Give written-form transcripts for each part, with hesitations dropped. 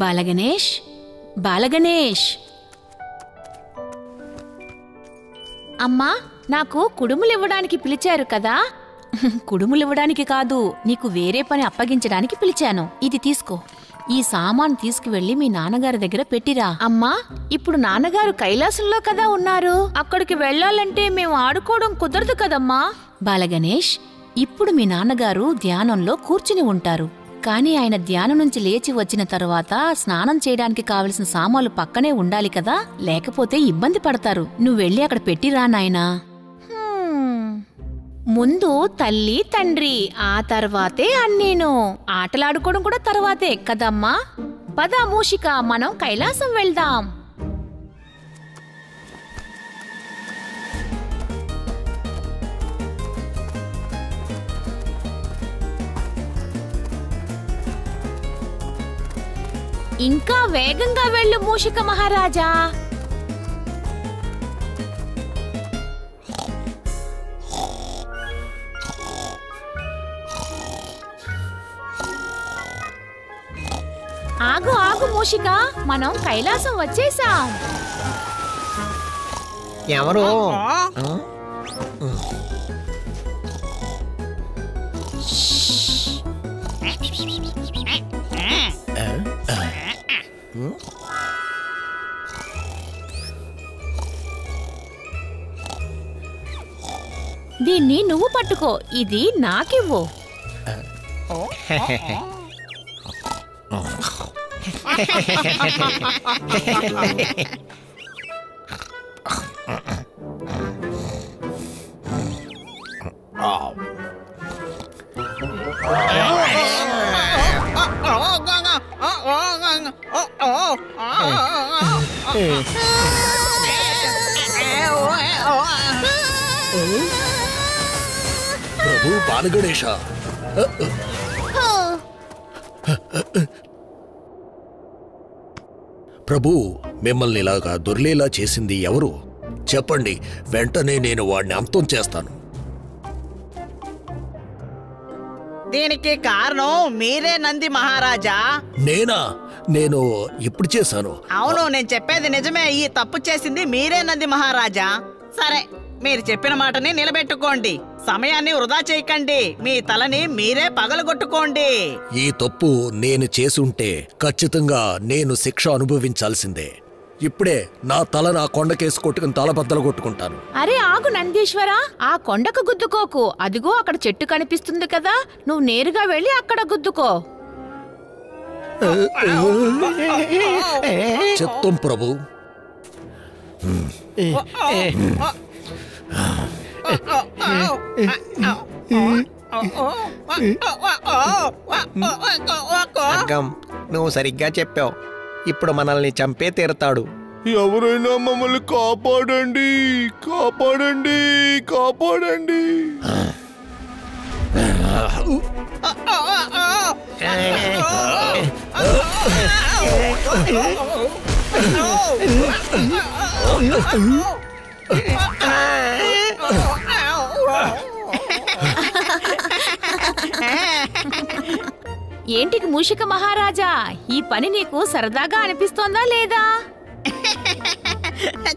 பாலகணேஷ், பாலகணேஷ்! అమ్మా, నాకు కుడుములు ఇవ్వడానికి పిలిచారు కదా? కుడుములు ఇవ్వడానికి కాదు, నీకు వేరే పని అప్పగించడానికి పిలిచాను. ఇది తీసుకో. ఈ సామాను తీసుకువెళ్లి మీ నాన్నగారి దగ్గర పెట్టిరా. అమ్మా, ఇప్పుడు నాన్నగారు కైలాసంలో కదా ఉన్నారు. అక్కడికి వెళ్లాలంటే మేము ఆడుకోవడం కుదరదు కదమ్మా. బాలగణేష్, ఇప్పుడు మీ నాన్నగారు ధ్యానంలో కూర్చుని ఉంటారు. కానీ ఆయన ధ్యానం నుంచి లేచి వచ్చిన తరువాత స్నానం చేయడానికి కావలసిన సామాన్లు పక్కనే ఉండాలి కదా, లేకపోతే ఇబ్బంది పడతారు. నువ్వు వెళ్ళి అక్కడ పెట్టిరా నాయనా. ముందు తల్లి, తండ్రి, ఆ తర్వాతే అన్నీను. ఆటలాడుకోవడం కూడా తర్వాతే కదమ్మా. పద మూషిక, మనం కైలాసం వెళ్దాం. ఇంకా వేగంగా వెళ్ళు మూషిక మహారాజా. ఆగు ఆగు మూషిక, మనం కైలాసం వచ్చేసాం. ఎవరు? దీన్ని నువ్వు పట్టుకో, ఇది నాకివ్వు. ప్రభు బాలగణేశ, ప్రభు మిమ్మల్ని ఇలాగా దొర్లేలా చేసింది ఎవరు? చెప్పండి, వెంటనే నేను వాడిని అంతం చేస్తాను. దీనికి కారణం మీరే నంది మహారాజా. నేనా? నేను ఎప్పుడు చేశాను? అవును, నేను చెప్పేది నిజమే. ఈ తప్పు చేసింది మీరే నంది మహారాజా. సరే, మీరు చెప్పిన మాటని నిలబెట్టుకోండి. సమయాన్ని వృధా చేయకండి. మీ తలని మీరే పగలగొట్టుకోండి. ఈ తప్పు నేను చేసి ఉంటే ఖచ్చితంగా నేను శిక్ష అనుభవించాల్సిందే. ఇప్పుడే నా తల నా కొండకేసి కొట్టుకుని తల బద్దలు కొట్టుకుంటాను. అరే ఆగు నందీశ్వరా, ఆ కొండకు గుద్దుకోకు. అదిగో అక్కడ చెట్టు కనిపిస్తుంది కదా, నువ్వు నేరుగా వెళ్ళి అక్కడ గుద్దుకో. చెప్తాం ప్రభు. నువ్వు సరిగ్గా చెప్పావు. ఇప్పుడు మనల్ని చంపే తీరతాడు. ఎవరైనా మమ్మల్ని కాపాడండి, కాపాడండి, కాపాడండి! ఏంటికి మూషిక మహారాజా, ఈ పని నీకు సరదాగా అనిపిస్తోందా లేదా?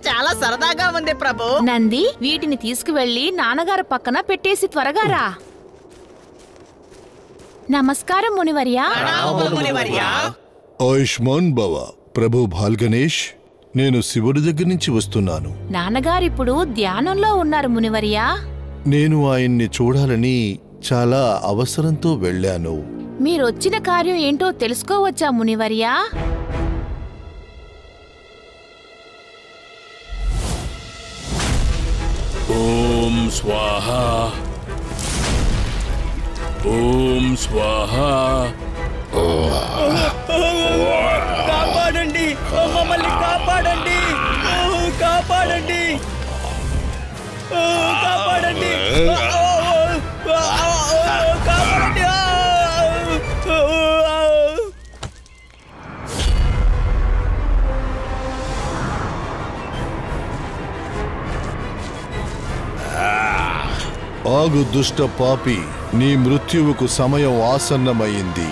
చాలా సరదాగా ఉంది ప్రభు. నంది, వీటిని తీసుకువెళ్ళి నాన్నగారు పక్కన పెట్టేసి త్వరగా రా. నమస్కారం మునివర్యా. ఆయుష్మాన్ భవ ప్రభు బాలగణేష్, నేను శివుడి దగ్గర నుంచి వస్తున్నాను. నాన్నగారు ఇప్పుడు ధ్యానంలో ఉన్నారు మునివర్యా. నేను ఆయన్ని చూడాలని చాలా అవసరంతో వెళ్ళాను. మీరొచ్చిన కార్యం ఏంటో తెలుసుకోవచ్చా మునివర్యా? ఓం స్వాహా, ఓం స్వాహా. కాపాడండి, మమ్మల్ని కాపాడండి, కాపాడండి, కాపాడండి, కాపాడండి! ఆగు దుష్ట పాపి, నీ మృత్యువుకు సమయం ఆసన్నమైంది.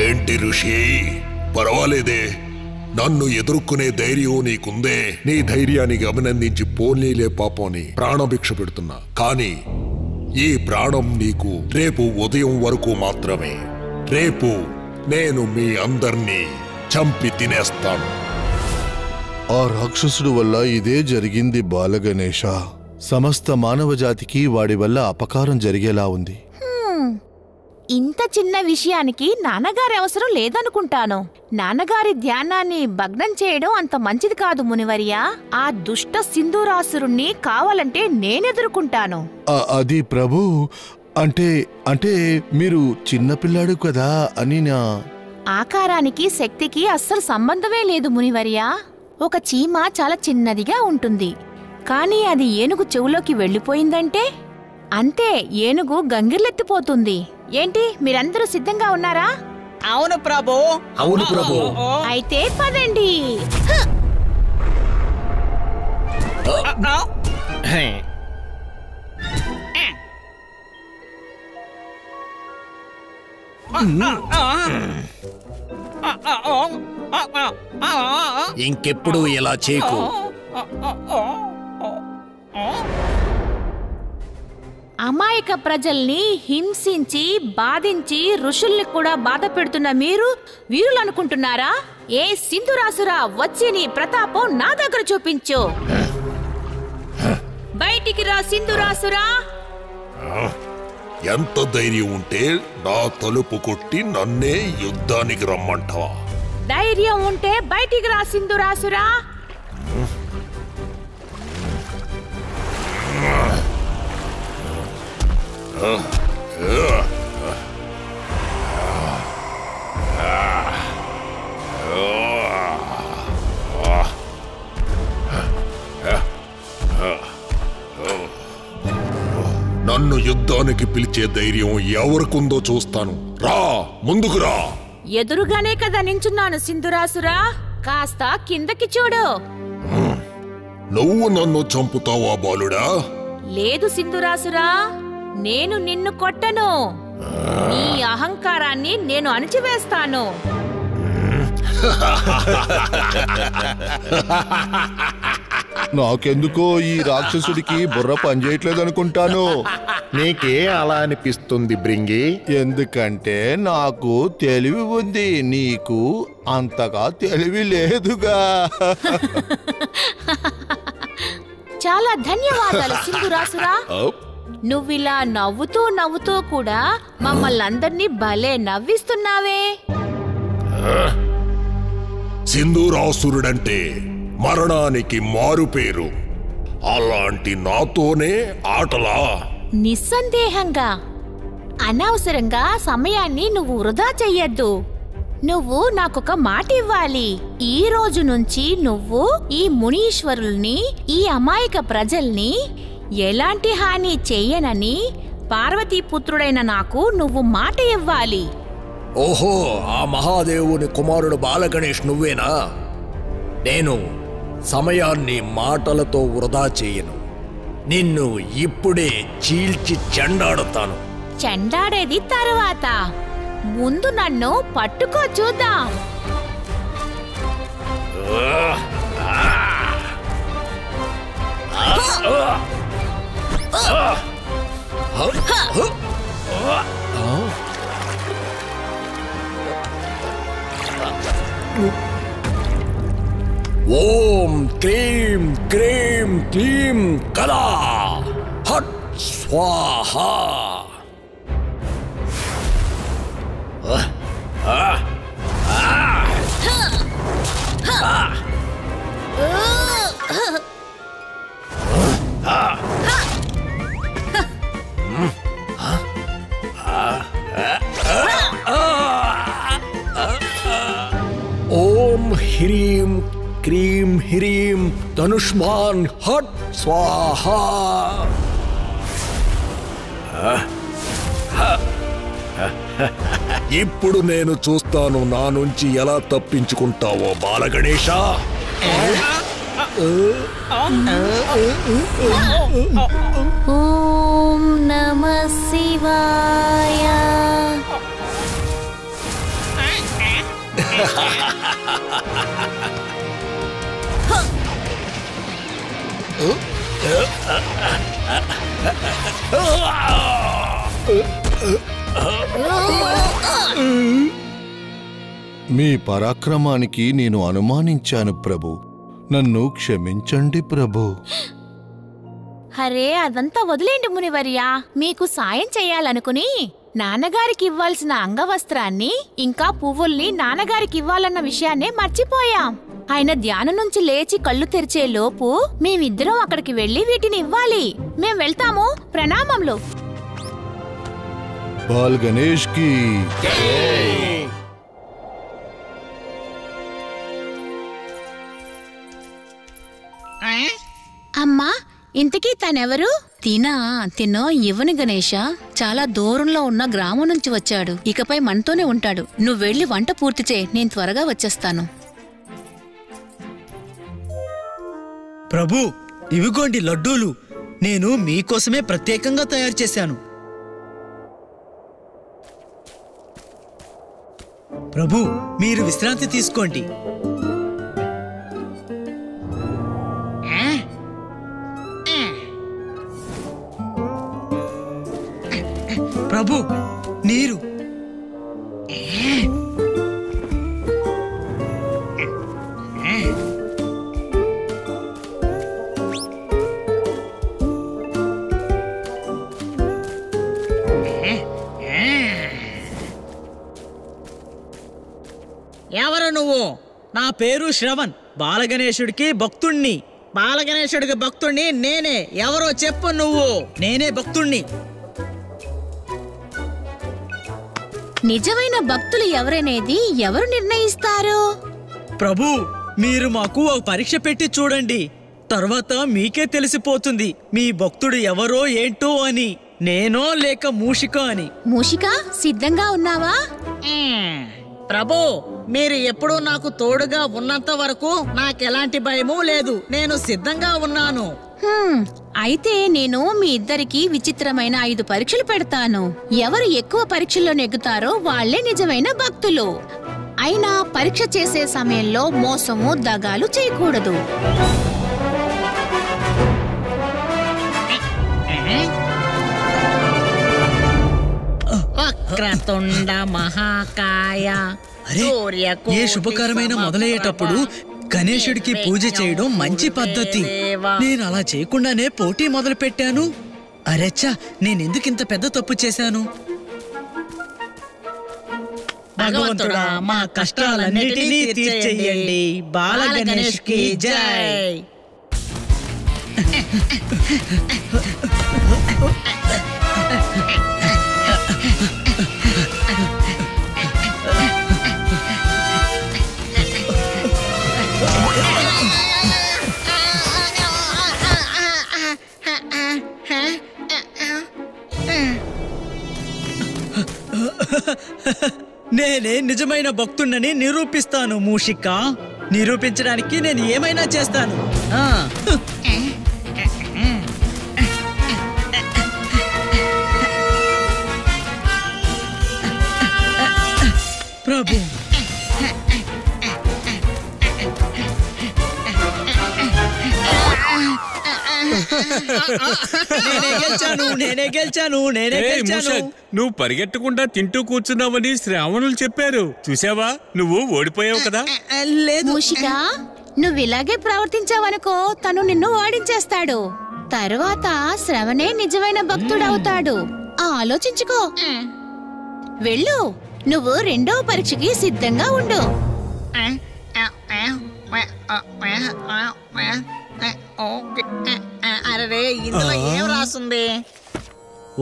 ఏంటి ఋషి, పర్వాలేదే, నన్ను ఎదుర్కొనే ధైర్యం నీకుందే. నీ ధైర్యానికి అభినందించి పోనీలే పాపని ప్రాణభిక్ష పెడుతున్నా. కానీ ఈ ప్రాణం నీకు రేపు ఉదయం వరకు మాత్రమే. రేపు నేను మీ అందర్నీ చంపి తినేస్తాను. ఆ రాక్షసుడు వల్ల ఇదే జరిగింది బాలగణేశ. సమస్త మానవ జాతికి వాడి వల్ల అపకారం జరిగేలా ఉంది. ఇంత చిన్న విషయానికి నాన్నగారి అవసరం లేదనుకుంటాను. నాన్నగారి ధ్యానాన్ని భగ్నం చేయడం అంత మంచిది కాదు మునివర్యా. ఆ దుష్ట సింధూరాసురుణ్ణి కావాలంటే నేనెదుర్కొంటాను. అది ప్రభు, అంటే అంటే మీరు చిన్నపిల్లాడు కదా అని. నా ఆకారానికి శక్తికి అస్సలు సంబంధమే లేదు మునివర్యా. ఒక చీమ చాలా చిన్నదిగా ఉంటుంది, కానీ అది ఏనుగు చెవులోకి వెళ్ళిపోయిందంటే అంతే, ఏనుగు గంగిర్లెత్తిపోతుంది. ఏంటి మీరందరూ సిద్ధంగా ఉన్నారా? అవును ప్రభు. అవును ప్రభు. అయితే పదండి. ఇంకెప్పుడు ఇలా చేయకు. అమాయక ప్రజల్ని హింసించి బాధించి ఋషుల్ని కూడా బాధ పెడుతున్న మీరు వీరులనుకుంటున్నారా? ఏ సింధురాసురా, వచ్చి నీ ప్రతాపం నా దగ్గర చూపించు. బయటికి రా సింధురాసురా. ఎంత ధైర్యం ఉంటే నా తలుపు కొట్టి నన్నే యుద్ధానికి రమ్మంటావా? ధైర్యం ఉంటే బయటికి రా సింధురాసురా. నన్ను యుద్ధానికి పిలిచే ధైర్యం ఎవరికుందో చూస్తాను. రా, ముందుకు రా. ఎదురుగానే కదా నించున్నాను సింధురాసురా, కాస్త కిందకి చూడు. నువ్వు నన్ను చంపుతావా బాలుడా? లేదు సింధురాసురా, నేను నిన్ను కొట్టను. నీ అహంకారాన్ని నేను అణచివేస్తాను. నాకెందుకో ఈ రాక్షసుడికి బుర్ర పనిచేయట్లేదు అనుకుంటాను. నీకే అలా అనిపిస్తుంది బ్రింగి? ఎందుకంటే నాకు తెలివి ఉంది, నీకు అంతగా తెలివి లేదుగా. చాలా ధన్యవాదాలు సింధురాసురా. నువ్విలా నవ్వుతూ నవ్వుతూ కూడా మమ్మల్ని అందరినీ భలే నవ్విస్తున్నావే. సింధూరాసురుడంటే మరణానికి మారుపేరు. అలాంటి నాతోనే ఆటలా? నిస్సందేహంగా. అనవసరంగా సమయాన్ని నువ్వు వృధా చెయ్యొద్దు. నువ్వు నాకొక మాట ఇవ్వాలి. ఈ రోజు నుంచి నువ్వు ఈ మునీశ్వరుల్ని, ఈ అమాయక ప్రజల్ని ఎలాంటి హాని చెయ్యనని పార్వతీపుత్రుడైన నాకు నువ్వు మాట ఇవ్వాలి. ఓహో, ఆ మహాదేవుని కుమారుడు బాలగణేష్ నువ్వేనా? నేను సమయాన్ని మాటలతో వృధా చేయను. నిన్ను ఇప్పుడే చీల్చి చెండాడుతాను. చెండాడేది తర్వాత, ముందు నన్ను పట్టుకో చూద్దాం. ఓం క్రీం క్రీం క్లీం కళా హట్ స్వాహా. హ్రీం క్రీం హ్రీం ధనుష్మాన్ హట్ స్వాహా. ఇప్పుడు నేను చూస్తాను నా నుంచి ఎలా తప్పించుకుంటావో బాలగణేశ. Om Namah Shivaya. మీ పరాక్రమానికి నేను అనుమానించాను ప్రభు, నన్ను క్షమించండి ప్రభు. హరే, అదంతా వదిలేండి మునివర్యా. మీకు సాయం చేయాలనుకుని నాన్నగారికి ఇవ్వాల్సిన అంగవస్త్రాన్ని ఇంకా పువ్వుల్ని నాన్నగారికి ఇవ్వాలన్న విషయాన్నే మర్చిపోయాం. ఆయన ధ్యానం నుంచి లేచి కళ్ళు తెరిచే లోపు మేమిద్దరం అక్కడికి వెళ్లి వీటిని ఇవ్వాలి. మేం వెళ్తాము. ప్రణామములు. బాల్ గణేష్ కి జై. అమ్మా, ఇంతకీ తనెవరు? తినో ఇవ్వని గణేష చాలా దూరంలో ఉన్న గ్రామం నుంచి వచ్చాడు. ఇకపై మనతోనే ఉంటాడు. నువ్వు వెళ్ళి వంట పూర్తి చేయి, నేను త్వరగా వచ్చేస్తాను. ప్రభు, ఇవిగోండి లడ్డూలు. నేను మీకోసమే ప్రత్యేకంగా తయారు చేశాను. ప్రభు, మీరు విశ్రాంతి తీసుకోండి. ప్రభు, నీరు. ఎవరు నువ్వు? నా పేరు శ్రవణ్. బాలగణేశుడికి భక్తుణ్ణి. బాలగణేశుడికి భక్తుణ్ణి నేనే. ఎవరో చెప్పు నువ్వు. నేనే భక్తుణ్ణి. నిజమైన భక్తులు ఎవరనేది ఎవరు నిర్ణయిస్తారు? ప్రభు, మీరు మాకు ఒక పరీక్ష పెట్టి చూడండి, తర్వాత మీకే తెలిసిపోతుంది మీ భక్తుడు ఎవరో ఏంటో అని. నేనో లేక మూషిక అని. మూషిక, సిద్ధంగా ఉన్నావా? ప్రభు, మీరు ఎప్పుడూ నాకు తోడుగా ఉన్నంత వరకు నాకెలాంటి భయమూ లేదు. నేను సిద్ధంగా ఉన్నాను. అయితే నేను మీ ఇద్దరికి విచిత్రమైన 5 పరీక్షలు పెడతాను. ఎవరు ఎక్కువ పరీక్షల్లో నెగ్గుతారో వాళ్లే నిజమైన భక్తులు. అయినా పరీక్ష చేసే సమయంలో మోసము, దగాలు చేయకూడదు. వక్రతుండ మహాకాయ. ఏ శుభకరమైన మొదలయ్యేటప్పుడు గణేశుడికి పూజ చేయడం మంచి పద్ధతి. నేను అలా చేయకుండానే పోటీ మొదలు పెట్టాను. అరెచ్చా, నేనెందుకు ఇంత పెద్ద తప్పు చేశాను? భగవంతుడా, మా కష్టాలన్నిటినీ తీర్చేయండి. బాల గణేష్కి జై. నేనే నిజమైన భక్తుణ్ణని నిరూపిస్తాను మూషిక. నిరూపించడానికి నేను ఏమైనా చేస్తాను. ప్రభు, నువ్వు పరిగెట్టకుండా తింటూ కూర్చున్నావని శ్రావణులు చెప్పారు. చూసావా, నువ్వు ఓడిపోయావు కదా. మూషిక, నువ్వు ఇలాగే ప్రవర్తించావనుకో, తను నిన్ను ఓడించేస్తాడు. తర్వాత శ్రవణే నిజమైన భక్తుడవుతాడు. ఆలోచించుకో. వెళ్ళు, నువ్వు రెండో పరీక్షకి సిద్ధంగా ఉండు.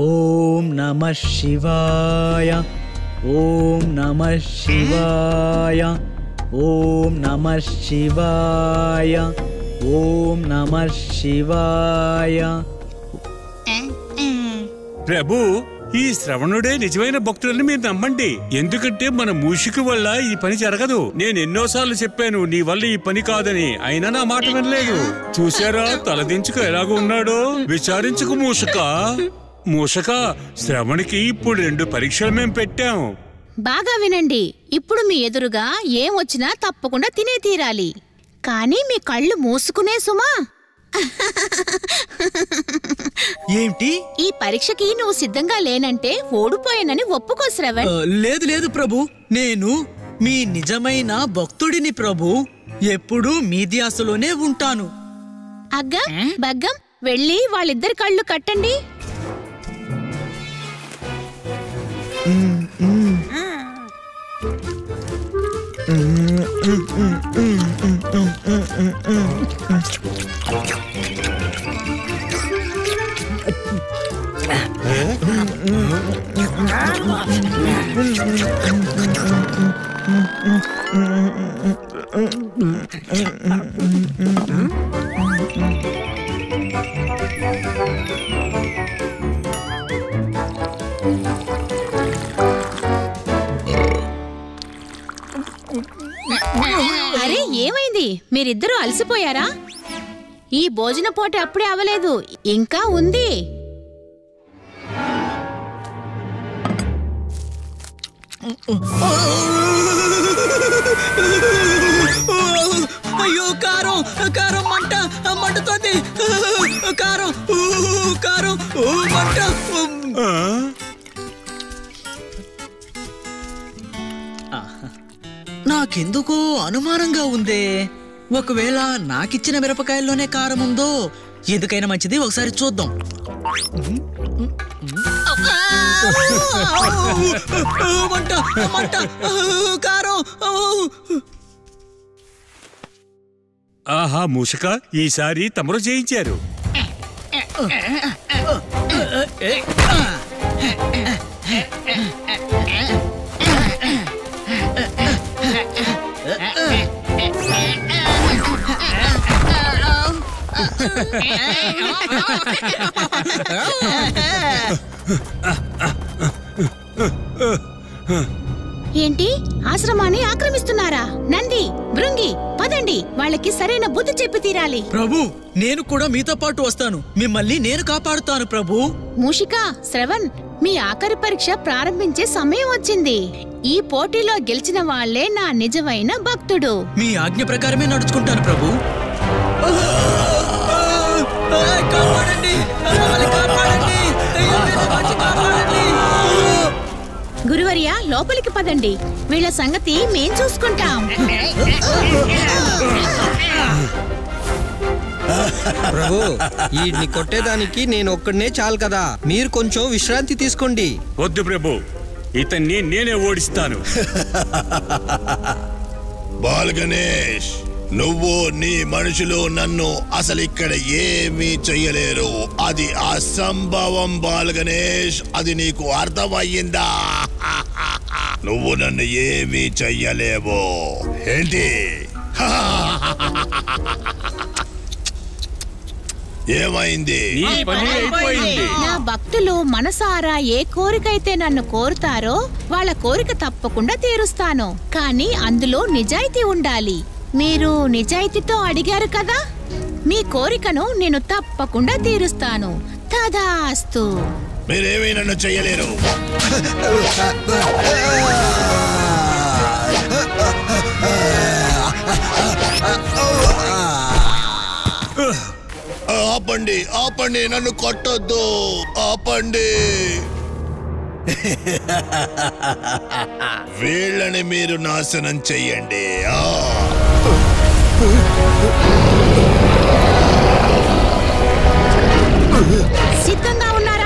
ఓం నమః శివాయ. ఓం నమః శివాయ. ఓం నమః శివాయ. ఓం నమః శివాయ. ప్రభు, ఈ శ్రవణుడే నిజమైన భక్తులని మీరు నమ్మండి. ఎందుకంటే మన మూషికి వల్ల ఈ పని జరగదు. నేను ఎన్నోసార్లు చెప్పాను నీ వల్ల ఈ పని కాదని, అయినా నా మాట వినలేదు. చూసారా తలదించుకు ఎలాగో ఉన్నాడో. విచారించుకు మూషక. మూషక, శ్రవణికి ఇప్పుడు 2 పరీక్షలు మేము పెట్టాము. బాగా వినండి. ఇప్పుడు మీ ఎదురుగా ఏం వచ్చినా తప్పకుండా తినే తీరాలి. కానీ మీ కళ్ళు మూసుకునే సుమా. ఏంటి ఈ పరీక్షకి నువ్వు సిద్ధంగా లేనంటే ఓడిపోయానని ఒప్పుకో శ్రవణ్. లేదు లేదు ప్రభు, నేను మీ నిజమైన భక్తుడిని ప్రభు. ఎప్పుడూ మీ ధ్యాసలోనే ఉంటాను. అగ్గం బగ్గం వెళ్ళి వాళ్ళిద్దరి కళ్ళు కట్టండి. అరే ఏమైంది, మీరిద్దరూ అలసిపోయారా? ఈ భోజన పోటీ అప్పుడే అవలేదు, ఇంకా ఉంది. అయ్యో కారం కారం మంట మంటతోంది. కారం కారం మంట. నాకెందుకో అనుమానంగా ఉందే. ఒకవేళ నాకిచ్చిన మిరపకాయల్లోనే కారం ఉందో? ఎందుకైనా మంచిది, ఒకసారి చూద్దాం. ఆహా మూషిక, ఈసారి తమరు జయించారు. ఏంటి ఆశ్రమాన్ని ఆక్రమిస్తున్నారా? నంది భృంగి పదండి, వాళ్ళకి సరైన బుద్ధి చెప్పి తీరాలి. ప్రభు నేను కూడా మీతో పాటు వస్తాను, మిమ్మల్ని నేను కాపాడుతాను ప్రభు. మూషిక, శ్రవణ్, మీ ఆఖరి పరీక్ష ప్రారంభించే సమయం వచ్చింది. ఈ పోటీలో గెలిచిన వాళ్లే నా నిజమైన భక్తుడు. మీ ఆజ్ఞ ప్రకారమే నడుచుకుంటాను ప్రభు. గురువర్యా లోపలికి పదండి, వీళ్ళ సంగతి మేం చూసుకుంటాం. ప్రభు వీడిని కొట్టేదానికి నేను ఒక్కడనే చాలు కదా, మీరు కొంచెం విశ్రాంతి తీసుకోండి. వద్దు ప్రభు, ఇతన్ని నేనే ఓడిస్తాను. బాల్ గణేష్, నువ్వు నీ మనుషులు నన్ను అసలు ఇక్కడ ఏమీ చెయ్యలేరు. అది అసంభవం బాల్ గణేష్, అది నీకు అర్థమయ్యిందా? నువ్వు నన్ను ఏమీ చెయ్యలేవు. ఏంటి ఏమైంది? నా భక్తులు మనసారా ఏ కోరికైతే నన్ను కోరుతారో వాళ్ళ కోరిక తప్పకుండా తీరుస్తాను. కానీ అందులో నిజాయితీ ఉండాలి. మీరు నిజాయితీతో అడిగారు కదా, మీ కోరికను నేను తప్పకుండా తీరుస్తాను. తదాస్తు. మీరేమీ నన్ను చెయ్యలేరు. ఆపండి ఆపండి, నన్ను కొట్టొద్దు, ఆపండి. వీళ్ళని మీరు నాశనం చెయ్యండి. సిద్ధంగా ఉన్నారా?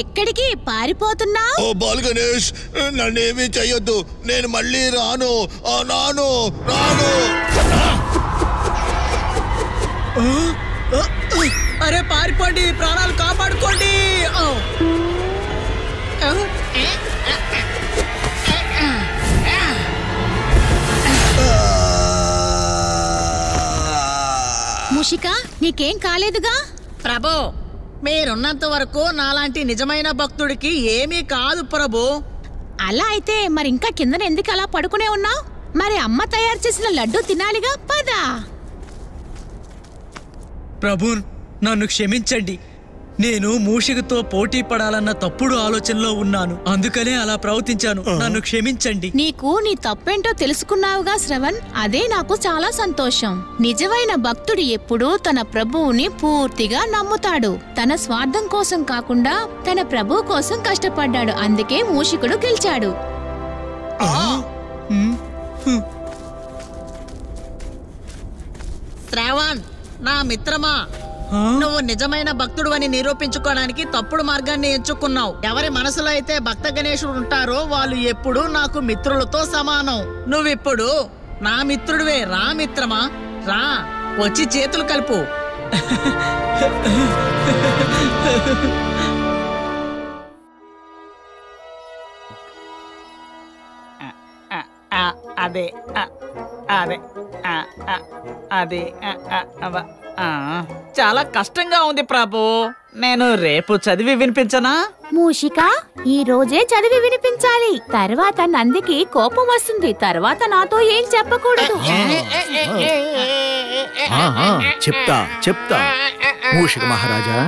ఎక్కడికి పారిపోతున్నావు? ఓ బాల్ గణేష్, నన్నేమీ చెయ్యొద్దు, నేను మళ్ళీ రాను. రాను రాను. అరే పారిపోండి, ప్రాణాలు కాపాడుకోండి. ముషిక, నీకేం కాలేదుగా? ప్రభు, మీరున్నంత వరకు నాలాంటి నిజమైన భక్తుడికి ఏమీ కాదు ప్రభు. అలా అయితే మరి ఇంకా కిందన ఎందుకు అలా పడుకునే ఉన్నావు? మరి అమ్మ తయారు చేసిన లడ్డు తినాలిగా, పదా. ప్రభు, నన్ను క్షమించండి, నేను మూషికతో పోటీ పడాలన్న తప్పుడు ఆలోచనలో ఉన్నాను, అందుకనే అలా ప్రవర్తించాను, నన్ను క్షమించండి. నీకు నీ తప్పేంటో తెలుసుకున్నావుగా శ్రవణ్, అదే నాకు చాలా సంతోషం. నిజమైన భక్తుడు ఎప్పుడూ తన ప్రభువుని పూర్తిగా నమ్ముతాడు. తన స్వార్థం కోసం కాకుండా తన ప్రభు కోసం కష్టపడ్డాడు, అందుకే మూషికుడు గెలిచాడు. శ్రవణ్ నా మిత్రమా, నువ్వు నిజమైన భక్తుడు అని నిరూపించుకోవడానికి తప్పుడు మార్గాన్ని ఎంచుకున్నావు. ఎవరి మనసులో అయితే భక్త గణేశుడు ఉంటారో వాళ్ళు ఎప్పుడు నాకు మిత్రులతో సమానం. నువ్విప్పుడు నా మిత్రుడివే. రా మిత్రమా, రా, వచ్చి చేతులు కలుపు. అదే అదే అదే చాలా కష్టంగా ఉంది ప్రభు. నేను రేపు చదివి వినిపించనా? మూషిక, ఈ రోజే చదివి వినిపించాలి, తర్వాత నందికి కోపం వస్తుంది, తర్వాత నాతో ఏం చెప్పకూడదు. చెప్తా చెప్తా. మూషిక మహారాజా,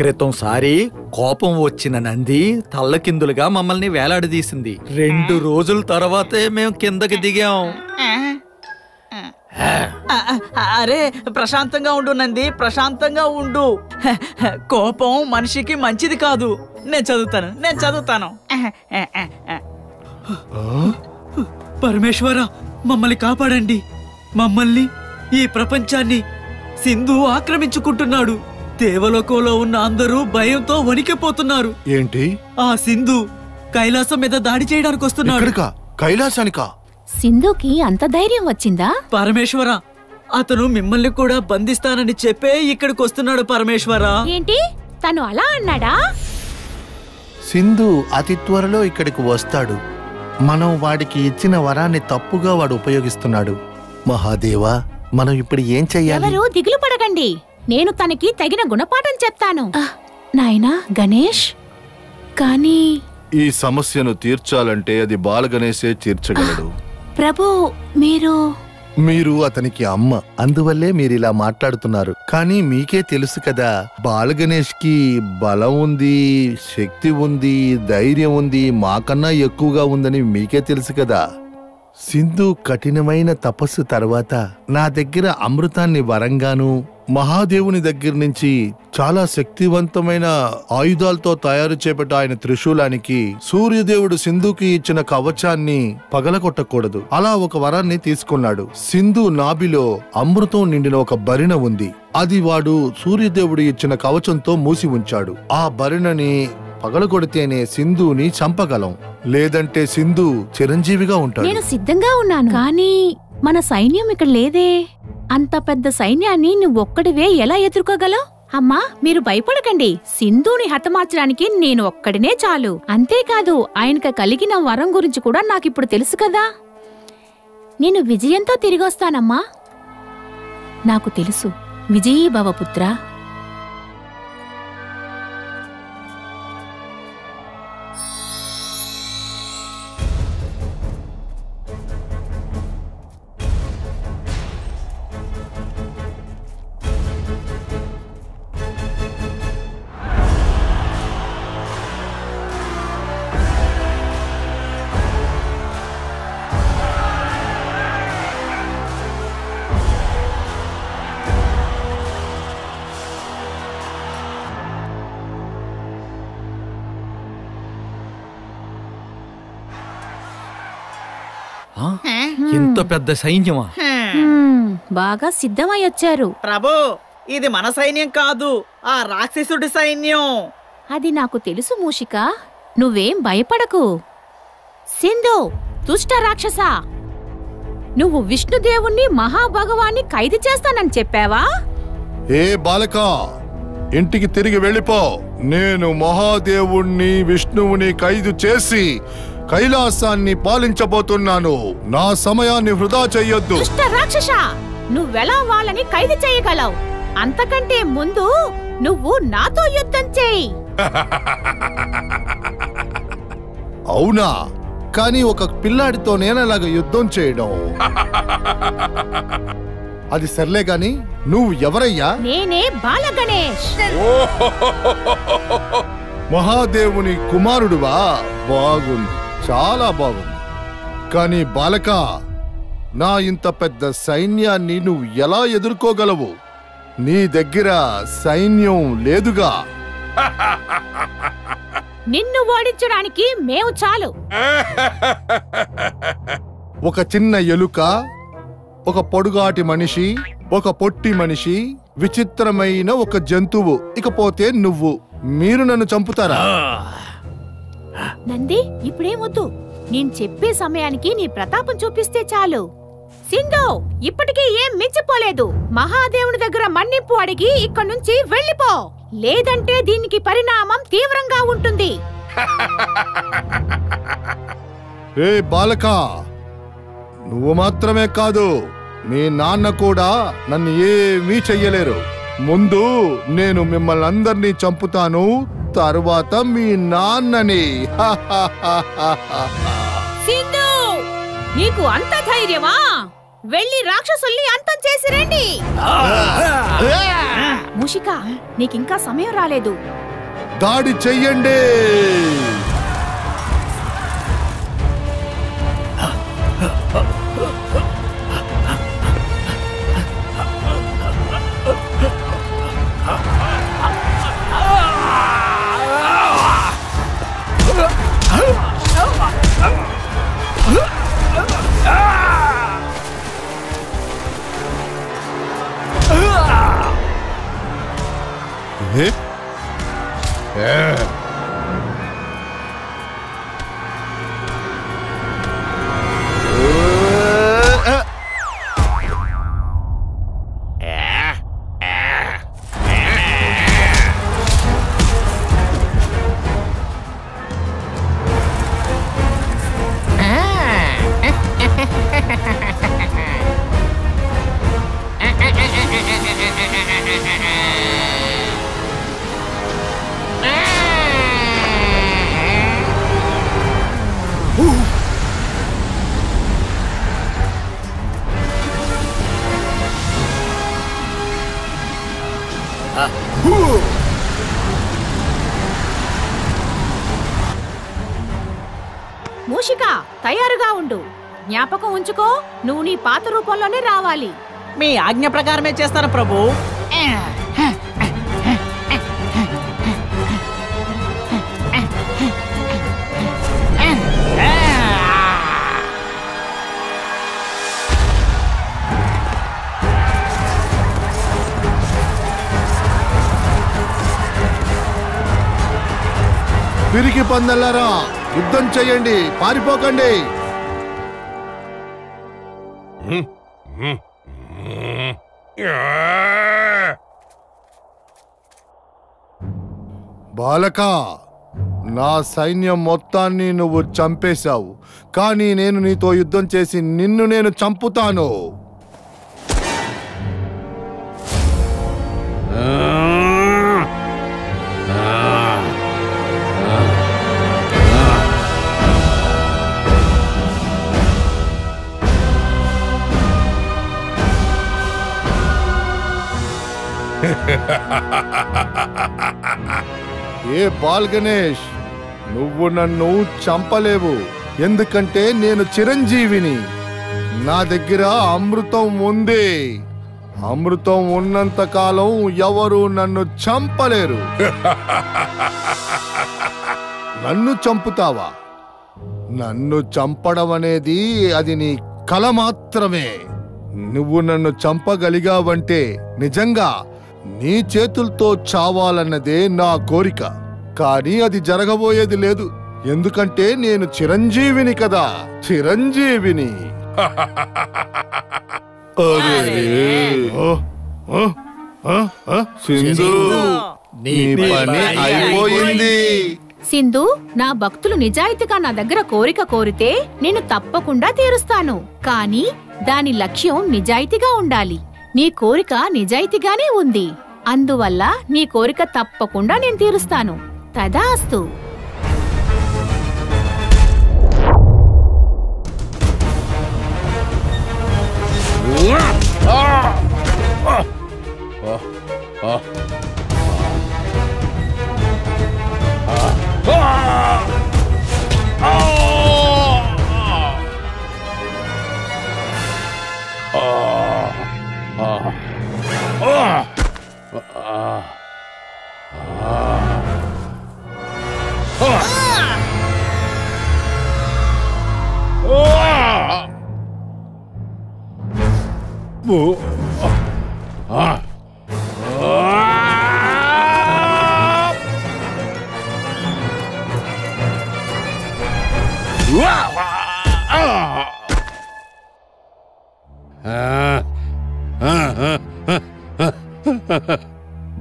క్రితంసారి కోపం వచ్చిన నంది తల్లకిందులుగా మమ్మల్ని వేలాడదీసింది. 2 రోజుల తర్వాతే మేము కిందకి దిగాం. అరే ప్రశాంతంగా ఉండు నంది, ప్రశాంతంగా ఉండు. కోపం మనిషికి మంచిది కాదు. నేను చదువుతాను. పరమేశ్వర, మమ్మల్ని కాపాడండి, మమ్మల్ని, ఈ ప్రపంచాన్ని సింధు ఆక్రమించుకుంటున్నాడు. దేవలోకంలో ఉన్న అందరూ భయంతో వణికిపోతున్నారు. ఏంటి? ఆ సింధు కైలాసం మీద దాడి చేయడానికి వస్తున్నాడు. కైలాసానికా? సింధుకి అంత ధైర్యం వచ్చిందా? పరమేశ్వర, అతను మిమ్మల్ని కూడా బంధిస్తానని చెప్పే ఇక్కడికి వస్తున్నాడు. పరమేశ్వర, ఏంటి తను అలా అన్నాడా? సింధు అతి త్వరలో ఇక్కడికి వస్తాడు. మనం వాడికి ఇచ్చిన వరాన్ని తప్పుగా వాడు ఉపయోగిస్తున్నాడు. మహాదేవా, మనం ఇప్పుడు ఏం చెయ్యాలి? ఎవరు దిగులు పడకండి, నేను తనకి తగిన గుణపాఠం చెప్తాను. నాయనా గణేష్, కానీ ఈ సమస్యను తీర్చాలంటే అది బాలగణేశే తీర్చగలడు. ప్రభు, మీరు అతనికి అమ్మ, అందువల్లే మీరిలా మాట్లాడుతున్నారు. కానీ మీకే తెలుసు కదా, బాలగణేష్ కి బలం ఉంది, శక్తి ఉంది, ధైర్యం ఉంది, మాకన్నా ఎక్కువగా ఉందని మీకే తెలుసు కదా. సింధు కఠినమైన తపస్సు తర్వాత నా దగ్గర అమృతాన్ని వరంగాను, మహాదేవుని దగ్గర నుంచి చాలా శక్తివంతమైన ఆయుధాలతో తయారు చేపట్ట ఆయన త్రిశూలానికి, సూర్యదేవుడు సింధుకి ఇచ్చిన కవచాన్ని పగలగొట్టకూడదు, అలా ఒక వరాన్ని తీసుకున్నాడు. సింధు నాభిలో అమృతం నిండిన ఒక భరిణ ఉంది, అది వాడు సూర్యదేవుడు ఇచ్చిన కవచంతో మూసి ఉంచాడు. ఆ భరిణని పగలగొడితేనే సింధుని చంపగలం, లేదంటే సింధు చిరంజీవిగా ఉంటాడు. నేను సిద్ధంగా ఉన్నాను, కానీ మన సైన్యం ఇక్కడ లేదే. అంత పెద్ద సైన్యాన్ని నువ్వొక్కడివే ఎలా ఎదుర్కోగలవు? అమ్మా, మీరు భయపడకండి, సింధుని హతమార్చడానికి నేను ఒక్కడినే చాలు. అంతేకాదు, ఆయనకు కలిగిన వరం గురించి కూడా నాకిప్పుడు తెలుసు కదా. నేను విజయంతో తిరిగొస్తానమ్మా. నాకు తెలుసు విజయీభవ పుత్ర. ఇంత పెద్ద సైన్యమా? బాగా సిద్ధమయ్యొచ్చారు. ప్రభు, ఇది మన సైన్యం కాదు, ఆ రాక్షసుడి సైన్యం. అది నాకు తెలుసు మూషిక, నువ్వేం భయపడకు. సింధు దుష్ట రాక్షస, నువ్వు విష్ణుదేవుణ్ణి మహాభగవాన్ని ఖైదు చేస్తానని చెప్పావా? ఏ బాలక, ఇంటికి తిరిగి వెళ్ళిపో. నేను మహాదేవుణ్ణి విష్ణువుని ఖైదు చేసి కైలాసాన్ని పాలించబోతున్నాను. నా సమయాన్ని వృధా చెయ్యొద్దు. దుష్ట రాక్షస, నువ్వెలా వాళ్ళని ఖైదు చేయగలవు? అంతకంటే ముందు నువ్వు నాతో యుద్ధం చేయి. అవునా? కానీ ఒక పిల్లాడితో నేనలాగా యుద్ధం చేయడం? అది సర్లే గాని, నువ్వు ఎవరయ్యా? నేనే బాల గణేష్. మహాదేవుని కుమారుడువా? బాగుంది, చాలా బాగుంది. కానీ బాలక, నా ఇంత పెద్ద సైన్యాన్ని నువ్వు ఎలా ఎదుర్కోగలవు? నీ దగ్గర సైన్యం లేదుగా. నిన్ను ఓడించడానికి మేము చాలు. ఒక చిన్న ఎలుక, ఒక పొడుగాటి మనిషి, ఒక పొట్టి మనిషి, విచిత్రమైన ఒక జంతువు, ఇకపోతే నువ్వు. మీరు నన్ను చంపుతారా? నంది, ఇప్పుడేమొద్దు. నేను చెప్పే సమయానికి నీ ప్రతాపం చూపిస్తే చాలు. సింధు, ఇప్పటికీ ఏం మించిపోలేదు. మహాదేవుని దగ్గర మన్నింపు అడిగి ఇక్కడి నుంచి వెళ్ళిపో, లేదంటే దీనికి పరిణామం తీవ్రంగా ఉంటుంది. ఏ బాలక, నువ్వు మాత్రమే కాదు, మీ నాన్న కూడా నన్ను ఏమీ చెయ్యలేరు. ముందు నేను మిమ్మల్ని అందరినీ చంపుతాను, తరువాత మీ నాన్నని. సింధు, నీకు అంత ధైర్యమా? వెళ్ళి రాక్షసుల్ని అంతం చేసి రండి. ముషిక, నీకింకా సమయం రాలేదు. దాడి చెయ్యండి. మూషిక, తయారుగా ఉండు. జ్ఞాపకం ఉంచుకో, నువ్వు నీ పాత రూపంలోనే రావాలి. మీ ఆజ్ఞ ప్రకారమే చేస్తాను ప్రభు. తిరిగి పందెల్లారా, యుద్ధం చెయ్యండి, పారిపోకండి. బాలక, నా సైన్యం మొత్తాన్ని నువ్వు చంపేశావు, కానీ నేను నీతో యుద్ధం చేసి నిన్ను నేను చంపుతాను. ఏ బాల్ గణేష్, నువ్వు నన్ను చంపలేవు, ఎందుకంటే నేను చిరంజీవిని. నా దగ్గర అమృతం ఉంది. అమృతం ఉన్నంత కాలం ఎవరు నన్ను చంపలేరు. నన్ను చంపుతావా? నన్ను చంపడం అనేది అది నీ కల మాత్రమే. నువ్వు నన్ను చంపగలిగావంటే నిజంగా నీ చేతులతో చావాలన్నదే నా కోరిక. కానీ అది జరగబోయేది లేదు. ఎందుకంటే నేను చిరంజీవిని కదా, చిరంజీవిని. సింధు, నీ పని అయిపోయింది. సింధు, నా భక్తులు నిజాయితీగా నా దగ్గర కోరిక కోరితే నేను తప్పకుండా తీరుస్తాను. కానీ దాని లక్ష్యం నిజాయితీగా ఉండాలి. నీ కోరిక నిజాయితీగానే ఉంది, అందువల్ల నీ కోరిక తప్పకుండా నేను తీరుస్తాను. తదాస్తు.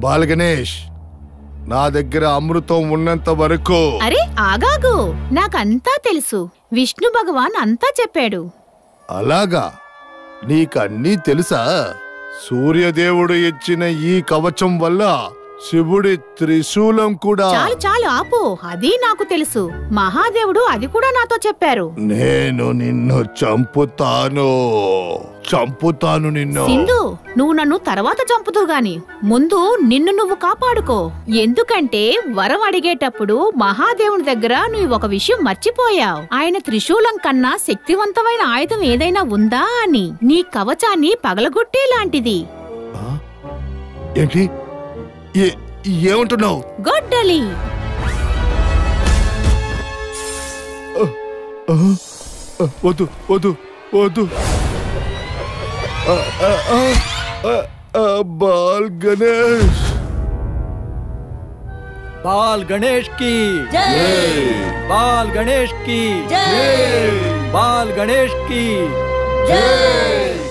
బాల్ గణేష్, నా దగ్గర అమృతం ఉన్నంత వరకు. అరే ఆగాగు, నాకంతా తెలుసు. విష్ణు భగవాన్ అంతా చెప్పాడు. అలాగా, నీకన్నీ తెలుసా? సూర్యదేవుడు ఇచ్చిన ఈ కవచం వల్ల శివుడి త్రిశూలం కూడా. చాలు చాలు ఆపు, అది నాకు తెలుసు. మహాదేవుడు అది కూడా నాతో చెప్పారు. నేను నిన్ను చంపుతాను, చంపుతాను నిన్ను. సింధు, నువ్వు నన్ను తర్వాత చంపుతూ గాని ముందు నిన్ను నువ్వు కాపాడుకో. ఎందుకంటే వరం అడిగేటప్పుడు మహాదేవుని దగ్గర నువ్వు ఒక విషయం మర్చిపోయావు. ఆయన త్రిశూలం కన్నా శక్తివంతమైన ఆయుధం ఏదైనా ఉందా అని. నీ కవచాన్ని పగలగొట్టేలాంటిది. ఏంటి ఏమంటున్నావు? గొడ్డలి. వద్దు వద్దు వద్దు. బాల్ గణేష్, బాల్ గణేష్ కి జై, బాల్ గణేష్ కి జై, బాల్ గణేష్ కి జై.